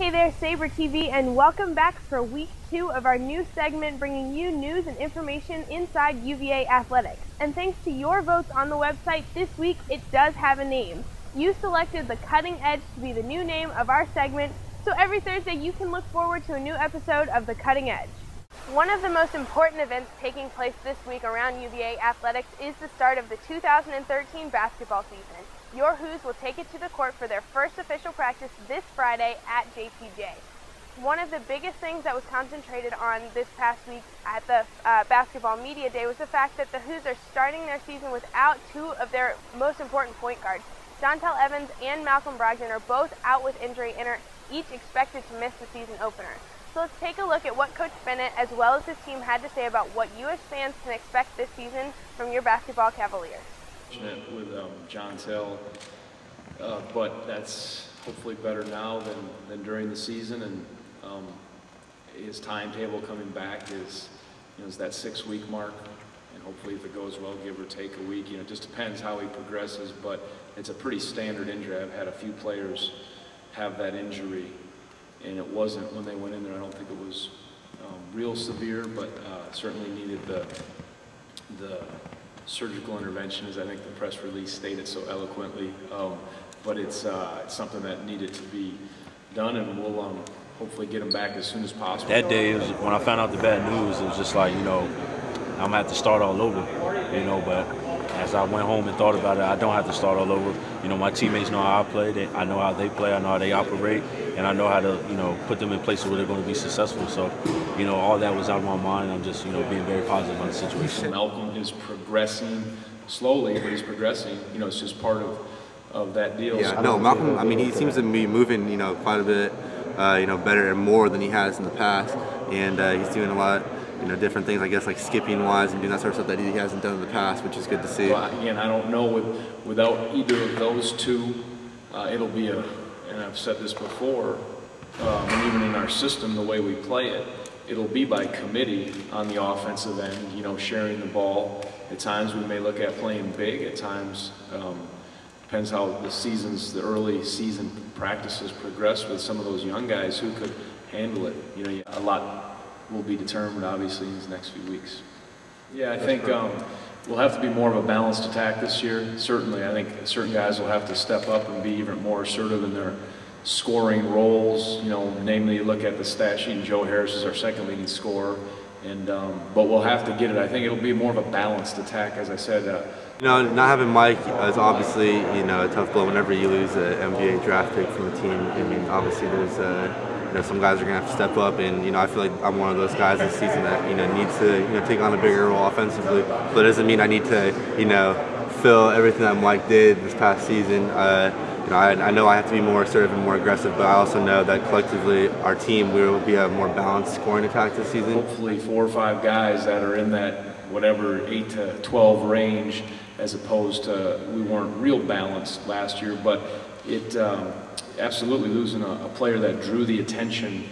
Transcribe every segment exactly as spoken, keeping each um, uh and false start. Hey there, Sabre T V, and welcome back for week two of our new segment bringing you news and information inside U V A Athletics. And thanks to your votes on the website this week, it does have a name. You selected The Cutting Edge to be the new name of our segment, so every Thursday you can look forward to a new episode of The Cutting Edge. One of the most important events taking place this week around U V A Athletics is the start of the two thousand thirteen basketball season. Your Hoos will take it to the court for their first official practice this Friday at J P J. One of the biggest things that was concentrated on this past week at the uh, basketball media day was the fact that the Hoos are starting their season without two of their most important point guards. Jontel Evans and Malcolm Brogdon are both out with injury and are each expected to miss the season opener. So let's take a look at what Coach Bennett, as well as his team, had to say about what you as fans can expect this season from your basketball Cavaliers. With um, Jontel, uh, but that's hopefully better now than, than during the season. And um, his timetable coming back is, you know, is that six-week mark. And hopefully, if it goes well, give or take a week. You know, it just depends how he progresses. But it's a pretty standard injury. I've had a few players have that injury. And it wasn't, when they went in there, I don't think it was um, real severe, but uh, certainly needed the, the surgical intervention, as I think the press release stated so eloquently. Um, but it's, uh, it's something that needed to be done, and we'll um, hopefully get them back as soon as possible. That day, was, when I found out the bad news, it was just like, you know, I'm gonna have to start all over, you know, but as I went home and thought about it, I don't have to start all over. You know, my teammates know how I play, they, I know how they play, I know how they operate, and I know how to, you know, put them in places where they're going to be successful. So, you know, all that was out of my mind. I'm just, you know, being very positive on the situation. Malcolm is progressing slowly, but he's progressing. You know, it's just part of, of that deal. Yeah, so no, Malcolm, I mean, he seems to be moving, you know, quite a bit, uh, you know, better and more than he has in the past, and uh, he's doing a lot. You know, different things, I guess, like skipping wise and doing that sort of stuff that he hasn't done in the past, which is good to see. Well, again, I don't know with, without either of those two, uh, it'll be a, and I've said this before, um, and even in our system, the way we play it, it'll be by committee on the offensive end, you know, sharing the ball. At times we may look at playing big, at times, um, depends how the seasons, the early season practices progress with some of those young guys who could handle it. You know, a lot will be determined, obviously, in these next few weeks. Yeah, I think um, we'll have to be more of a balanced attack this year, certainly. I think certain guys will have to step up and be even more assertive in their scoring roles. You know, namely, you look at the stat sheet, and Joe Harris is our second leading scorer. And, um, but we'll have to get it. I think it'll be more of a balanced attack, as I said. Uh, you know, not having Mike is obviously, you know, a tough blow whenever you lose an N B A draft pick from the team. I mean, obviously, there's uh, you know, some guys are going to have to step up, and, you know, I feel like I'm one of those guys this season that, you know, needs to, you know, take on a bigger role offensively. But it doesn't mean I need to, you know, fill everything that Mike did this past season. Uh, you know, I, I know I have to be more assertive and more aggressive, but I also know that collectively our team, we will be a more balanced scoring attack this season. Hopefully four or five guys that are in that whatever eight to twelve range, as opposed to we weren't real balanced last year, but it um, – absolutely, losing a, a player that drew the attention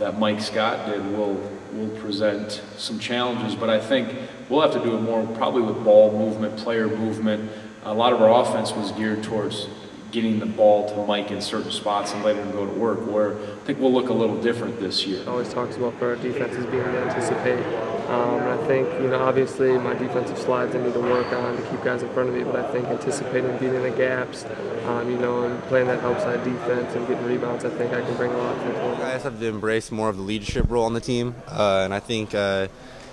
that Mike Scott did will will present some challenges, but I think we'll have to do it more probably with ball movement, player movement. A lot of our offense was geared towards getting the ball to Mike in certain spots and letting him go to work, where I think we'll look a little different this year. He always talks about our defenses being to anticipate. Um, and I think, you know, obviously my defensive slides I need to work on to keep guys in front of me, but I think anticipating, beating the gaps, um, you know, and playing that outside defense and getting rebounds, I think I can bring a lot to the table. I just have to embrace more of the leadership role on the team, uh, and I think, uh,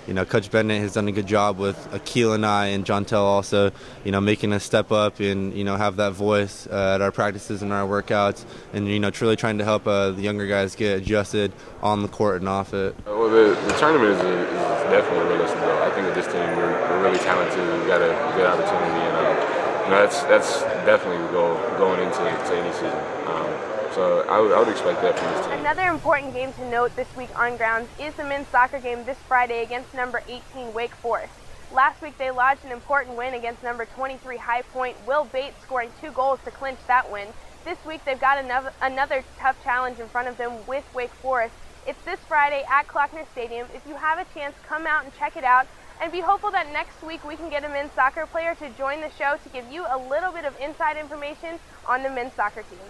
you know, Coach Bennett has done a good job with Akeel and I and Jontel also, you know, making us step up and, you know, have that voice uh, at our practices and our workouts and, you know, truly trying to help uh, the younger guys get adjusted on the court and off it. Well, the, the tournament is, is definitely realistic, though. I think with this team, we're, we're really talented. We've got a good opportunity, and, um, you know, that's, that's definitely the goal going into to any season. Um, So I would, I would expect that from this team. Another important game to note this week on grounds is the men's soccer game this Friday against number eighteen Wake Forest. Last week they lodged an important win against number twenty-three High Point, Will Bates scoring two goals to clinch that win. This week they've got another, another tough challenge in front of them with Wake Forest. It's this Friday at Clockner Stadium. If you have a chance, come out and check it out, and be hopeful that next week we can get a men's soccer player to join the show to give you a little bit of inside information on the men's soccer team.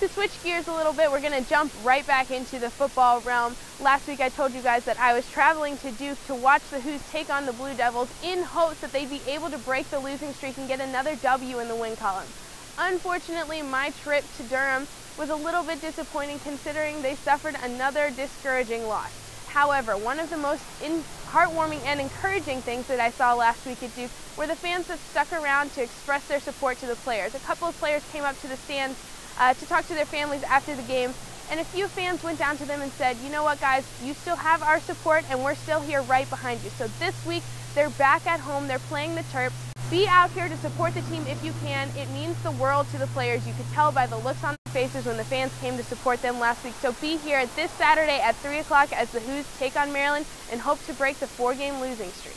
To switch gears a little bit, we're going to jump right back into the football realm. Last week I told you guys that I was traveling to Duke to watch the Hoos take on the Blue Devils in hopes that they'd be able to break the losing streak and get another W in the win column. Unfortunately, my trip to Durham was a little bit disappointing considering they suffered another discouraging loss. However, one of the most heartwarming and encouraging things that I saw last week at Duke were the fans that stuck around to express their support to the players. A couple of players came up to the stands Uh, to talk to their families after the game, and a few fans went down to them and said, you know what guys, you still have our support and we're still here right behind you. So this week they're back at home, they're playing the Terps. Be out here to support the team if you can. It means the world to the players. You could tell by the looks on their faces when the fans came to support them last week. So be here this Saturday at three o'clock as the Hoos take on Maryland and hope to break the four-game losing streak.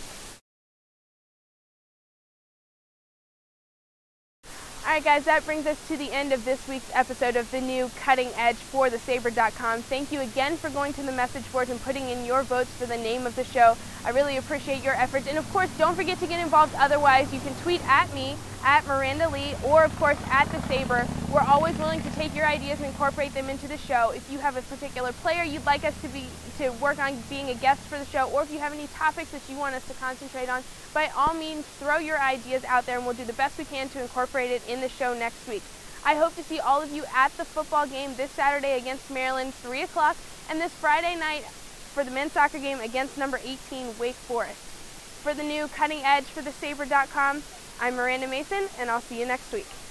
Alright guys, that brings us to the end of this week's episode of the new Cutting Edge for the Sabre dot com. Thank you again for going to the message boards and putting in your votes for the name of the show. I really appreciate your efforts. And of course, don't forget to get involved otherwise. You can tweet at me, at Miranda Lee, or of course at TheSabre. We're always willing to take your ideas and incorporate them into the show. If you have a particular player you'd like us to be to work on being a guest for the show, or if you have any topics that you want us to concentrate on, by all means, throw your ideas out there and we'll do the best we can to incorporate it in the show next week. I hope to see all of you at the football game this Saturday against Maryland, three o'clock, and this Friday night for the men's soccer game against number eighteen, Wake Forest. For the new Cutting Edge for the Sabre dot com, I'm Miranda Mason, and I'll see you next week.